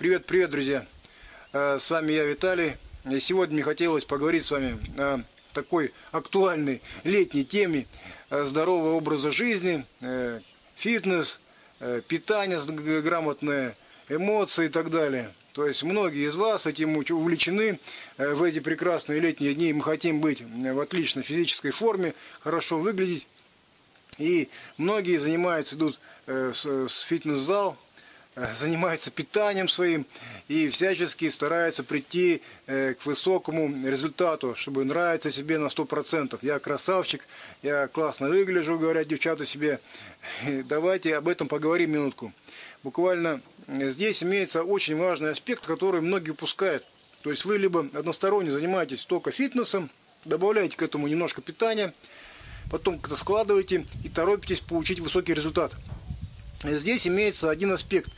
Привет, друзья! С вами я, Виталий. И сегодня мне хотелось поговорить с вами о такой актуальной летней теме здорового образа жизни, фитнес, питание грамотное, эмоции и так далее. То есть многие из вас этим увлечены в эти прекрасные летние дни. Мы хотим быть в отличной физической форме, хорошо выглядеть. И многие занимаются, идут в фитнес-зал, занимаются питанием своим и всячески стараются прийти к высокому результату, чтобы нравиться себе на 100%. Я красавчик, я классно выгляжу, говорят девчата себе. Давайте об этом поговорим минутку. Буквально здесь имеется очень важный аспект, который многие упускают. То есть вы либо односторонне занимаетесь только фитнесом, добавляете к этому немножко питания, потом как-то складываете и торопитесь получить высокий результат. Здесь имеется один аспект,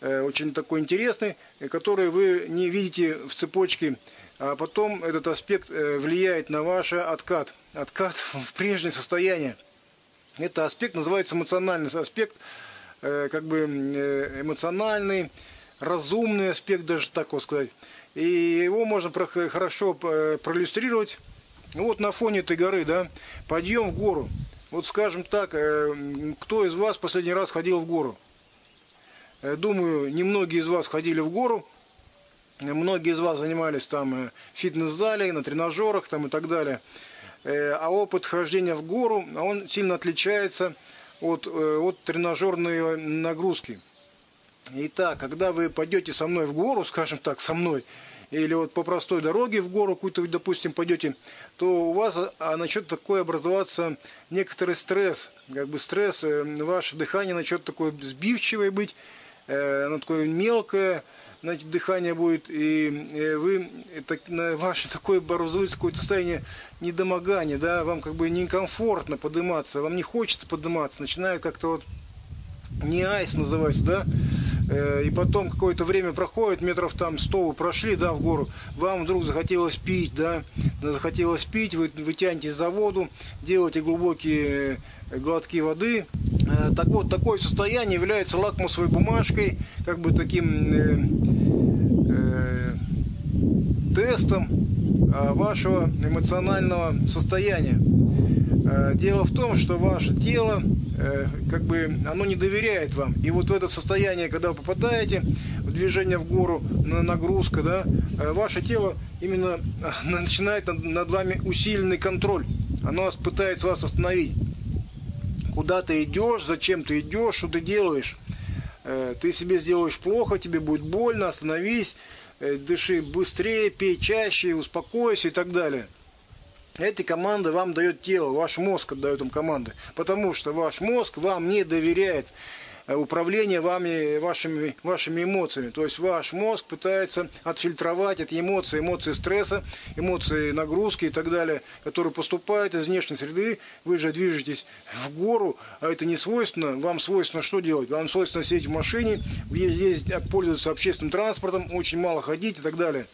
очень такой интересный, который вы не видите в цепочке, а потом этот аспект влияет на ваш откат в прежнее состояние. Этот аспект называется эмоциональный аспект, как бы эмоциональный, разумный аспект, даже так вот сказать. И его можно хорошо проиллюстрировать. Вот на фоне этой горы, да, подъем в гору. Вот скажем так, кто из вас последний раз ходил в гору? Думаю, немногие из вас ходили в гору. Многие из вас занимались там в фитнес-зале, на тренажерах там, и так далее. А опыт хождения в гору, он сильно отличается от тренажерной нагрузки. Итак, когда вы пойдете со мной в гору, скажем так, со мной, или вот по простой дороге в гору какую-то, допустим, пойдете, то у вас начнет такой образоваться некоторый стресс. Как бы стресс, ваше дыхание начнет такое сбивчивое быть, оно такое мелкое, значит, дыхание будет, и вы, ваше такое образуется какое-то состояние недомогания, да, вам как бы некомфортно подниматься, вам не хочется подниматься, начинает как-то вот не айс называется, да. И потом какое-то время проходит, метров там 100 вы прошли, да, в гору, вам вдруг захотелось пить, да, вы тянетесь за воду, делаете глубокие глотки воды. Так вот, такое состояние является лакмусовой бумажкой, как бы таким тестом вашего эмоционального состояния. Дело в том, что ваше тело, как бы, оно не доверяет вам. И вот в это состояние, когда вы попадаете в движение в гору, нагрузка, да, ваше тело именно начинает над вами усиленный контроль. Оно пытается вас остановить. Куда ты идешь, зачем ты идешь, что ты делаешь. Ты себе сделаешь плохо, тебе будет больно, остановись, дыши быстрее, пей чаще, успокойся и так далее. Эти команды вам дает тело, ваш мозг отдает им команды, потому что ваш мозг вам не доверяет управление вами, вашими эмоциями. То есть ваш мозг пытается отфильтровать эти эмоции, эмоции стресса, эмоции нагрузки и так далее, которые поступают из внешней среды. Вы же движетесь в гору, а это не свойственно. Вам свойственно что делать? Вам свойственно сидеть в машине, ездить, пользоваться общественным транспортом, очень мало ходить и так далее.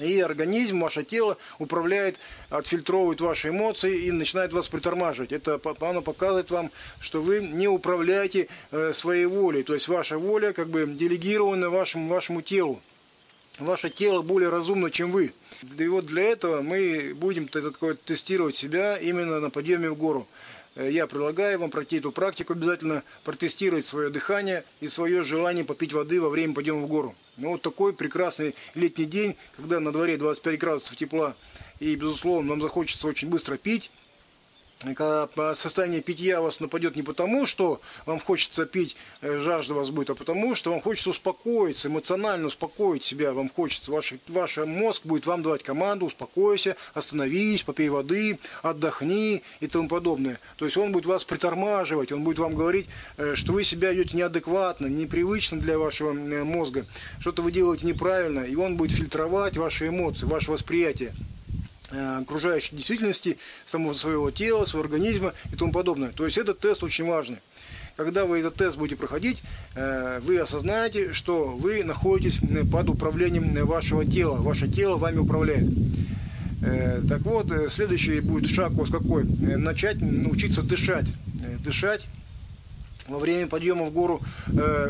И организм, ваше тело управляет, отфильтровывает ваши эмоции и начинает вас притормаживать. Это оно показывает вам, что вы не управляете своей волей. То есть ваша воля как бы делегирована вашему телу. Ваше тело более разумно, чем вы. И вот для этого мы будем тестировать себя именно на подъеме в гору. Я предлагаю вам пройти эту практику, обязательно протестировать свое дыхание и свое желание попить воды во время подъема в гору. Ну, вот такой прекрасный летний день, когда на дворе 25 градусов тепла, и, безусловно, нам захочется очень быстро пить. Когда состояние питья вас нападет не потому, что вам хочется пить, жажда вас будет, а потому, что вам хочется успокоиться, эмоционально успокоить себя. Вам хочется, ваш мозг будет вам давать команду: успокойся, остановись, попей воды, отдохни и тому подобное. То есть он будет вас притормаживать, он будет вам говорить, что вы себя ведете неадекватно, непривычно для вашего мозга, что-то вы делаете неправильно, и он будет фильтровать ваши эмоции, ваше восприятие окружающей действительности, самого своего тела, своего организма и тому подобное. То есть этот тест очень важный. Когда вы этот тест будете проходить, вы осознаете, что вы находитесь под управлением вашего тела. Ваше тело вами управляет. Так вот, следующий будет шаг у вас какой? Начать учиться дышать. Дышать во время подъема в гору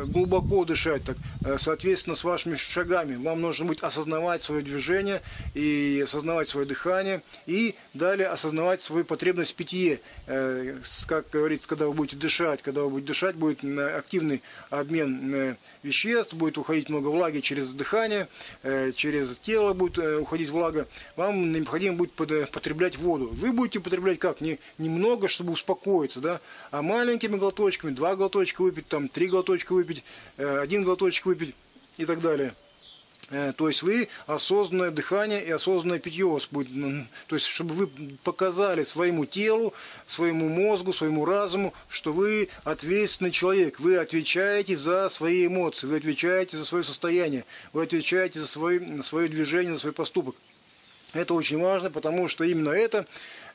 глубоко дышать, так, соответственно, с вашими шагами. Вам нужно будет осознавать свое движение и осознавать свое дыхание, и далее осознавать свою потребность в питье. Как говорится, когда вы будете дышать, будет активный обмен веществ, будет уходить много влаги через дыхание, через тело будет уходить влага. Вам необходимо будет потреблять воду. Вы будете потреблять как? Немного, чтобы успокоиться, да? А маленькими глоточками, 2 глоточка выпить, там 3 глоточка выпить, 1 глоточек выпить и так далее. То есть вы осознанное дыхание и осознанное питье у вас будет. То есть чтобы вы показали своему телу, своему мозгу, своему разуму, что вы ответственный человек. Вы отвечаете за свои эмоции, вы отвечаете за свое состояние, вы отвечаете за свое движение, за свой поступок. Это очень важно, потому что именно это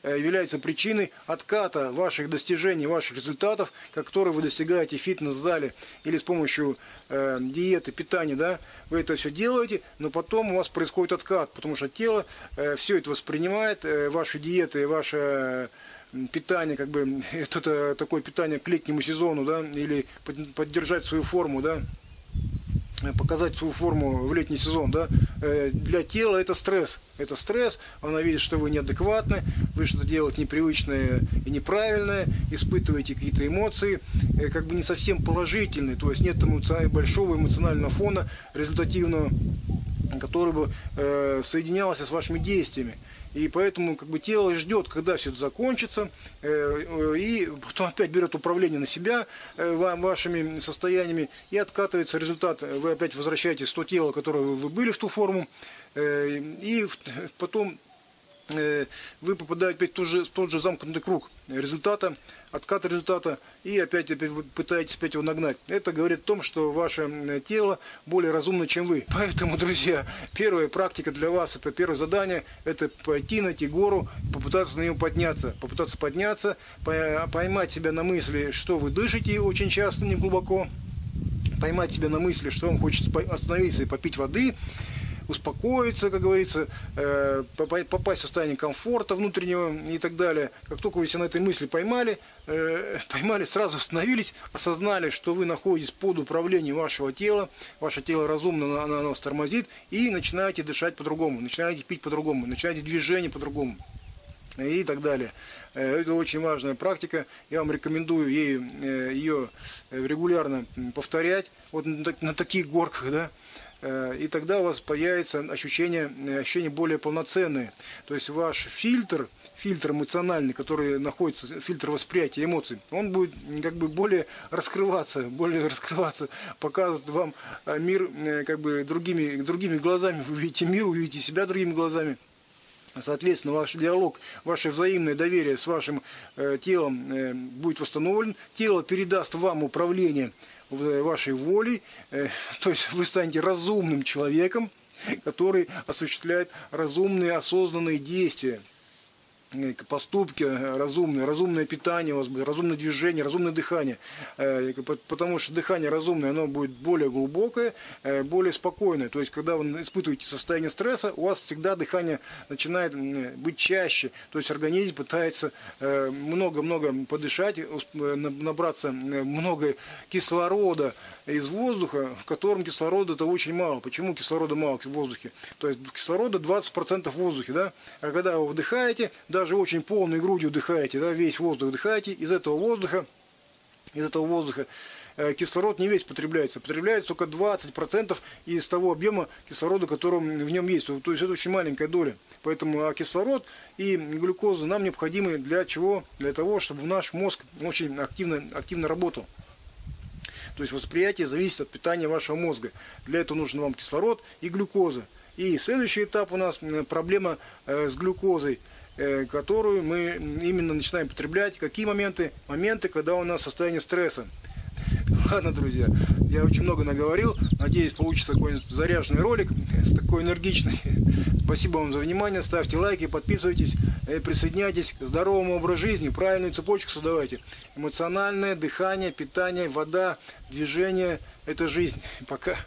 является причиной отката ваших достижений, ваших результатов, которые вы достигаете в фитнес-зале или с помощью диеты, питания. Да? Вы это все делаете, но потом у вас происходит откат, потому что тело все это воспринимает, ваши диеты, ваше питание, как бы это такое питание к летнему сезону, да? Или поддержать свою форму, да? Показать свою форму в летний сезон, да? Для тела это стресс. Это стресс, она видит, что вы неадекватны, вы что-то делаете непривычное и неправильное, испытываете какие-то эмоции, как бы не совсем положительные, то есть нет большого эмоционального фона результативного, который бы соединялся с вашими действиями. И поэтому как бы тело ждет, когда все это закончится, и потом опять берет управление на себя вашими состояниями, и откатывается результат. Вы опять возвращаетесь в то тело, которое вы были, в ту форму, и потом вы попадаете опять в тот же замкнутый круг результата, откат результата, и опять вы пытаетесь его нагнать. Это говорит о том, что ваше тело более разумно, чем вы. Поэтому, друзья, первая практика для вас, это первое задание, это пойти, найти гору, попытаться на нее подняться. Попытаться подняться, поймать себя на мысли, что вы дышите очень часто, не глубоко, поймать себя на мысли, что вам хочется остановиться и попить воды, успокоиться, как говорится, попасть в состояние комфорта внутреннего и так далее. Как только вы себя на этой мысли поймали, сразу остановились, осознали, что вы находитесь под управлением вашего тела, ваше тело разумно, оно вас тормозит, и начинаете дышать по-другому, начинаете пить по-другому, начинаете движение по-другому и так далее. Это очень важная практика, я вам рекомендую ее регулярно повторять, вот на таких горках, да. И тогда у вас появится ощущение более полноценное. То есть ваш фильтр эмоциональный, который находится, фильтр восприятия эмоций, он будет как бы более раскрываться, показывать вам мир как бы другими глазами. Вы видите мир, вы видите себя другими глазами. Соответственно, ваш диалог, ваше взаимное доверие с вашим телом будет восстановлен. Тело передаст вам управление вашей волей, то есть вы станете разумным человеком, который осуществляет разумные, осознанные действия, поступки разумные, разумное питание у вас будет, разумное движение, разумное дыхание, потому что дыхание разумное, оно будет более глубокое, более спокойное, то есть когда вы испытываете состояние стресса, у вас всегда дыхание начинает быть чаще, то есть организм пытается много-много подышать, набраться много кислорода из воздуха, в котором кислорода-то очень мало. Почему кислорода мало в воздухе? То есть кислорода 20% в воздухе, да? А когда вы вдыхаете, даже очень полной грудью вдыхаете, да, весь воздух вдыхаете, из этого воздуха кислород не весь потребляется. Потребляется только 20% из того объема кислорода, который в нем есть. То есть это очень маленькая доля. Поэтому кислород и глюкоза нам необходимы для чего? Для того, чтобы наш мозг очень активно работал. То есть восприятие зависит от питания вашего мозга. Для этого нужен вам кислород и глюкоза. И следующий этап у нас проблема с глюкозой, которую мы именно начинаем потреблять. Какие моменты? Моменты, когда у нас состояние стресса. Ладно, друзья, я очень много наговорил. Надеюсь, получится какой-нибудь заряженный ролик, такой энергичный. Спасибо вам за внимание. Ставьте лайки, подписывайтесь, присоединяйтесь к здоровому образу жизни. Правильную цепочку создавайте. Эмоциональное, дыхание, питание, вода, движение – это жизнь. Пока.